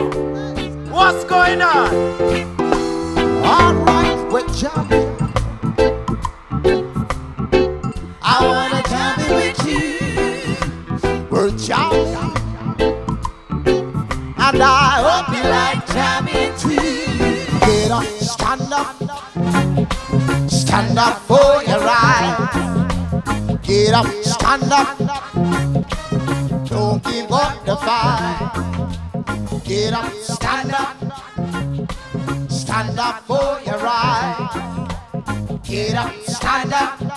What's going on? All right, we're jumping. I wanna jump in with you. We're jumping, and I hope you like jamming too. Get up, stand up, stand up for your right. Get up, stand up, don't give up the fight. Get up, stand up, stand up for your right. Get up, stand up.